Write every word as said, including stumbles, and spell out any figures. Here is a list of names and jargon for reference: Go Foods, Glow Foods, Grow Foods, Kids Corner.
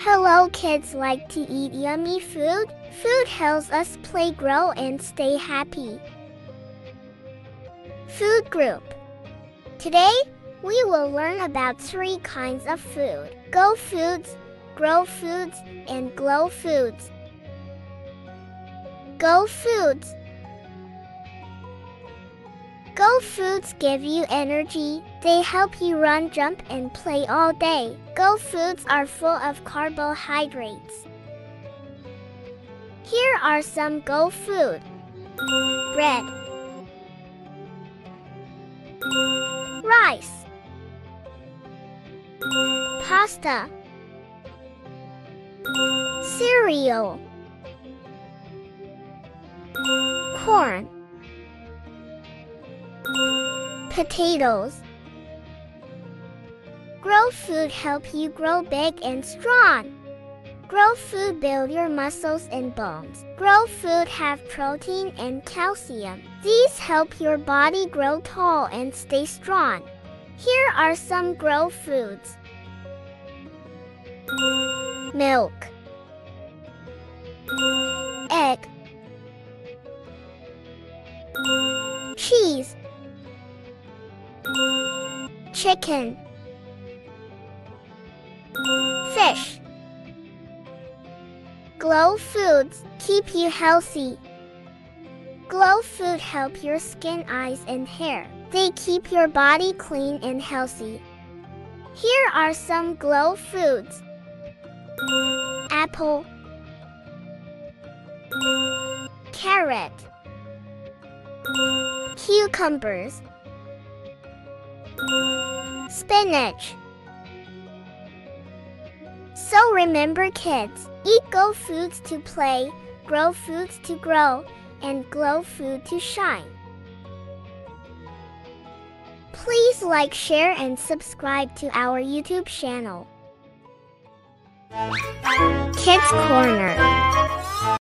Hello, kids like to eat yummy food. Food helps us play, grow, and stay happy. Food group. Today, we will learn about three kinds of food: go foods, grow foods, and glow foods. Go foods. Go foods give you energy. They help you run, jump, and play all day. Go foods are full of carbohydrates. Here are some go food. Bread, rice, pasta, cereal, corn, potatoes. Grow food help you grow big and strong. Grow food build your muscles and bones. Grow food have protein and calcium. These help your body grow tall and stay strong. Here are some grow foods. Milk, egg, cheese, chicken, fish. Glow foods keep you healthy. Glow food help your skin, eyes, and hair. They keep your body clean and healthy. Here are some glow foods. Apple, carrot, cucumbers, spinach. So remember, kids, eat go foods to play, grow foods to grow, and glow food to shine. Please like, share, and subscribe to our YouTube channel. Kids Corner.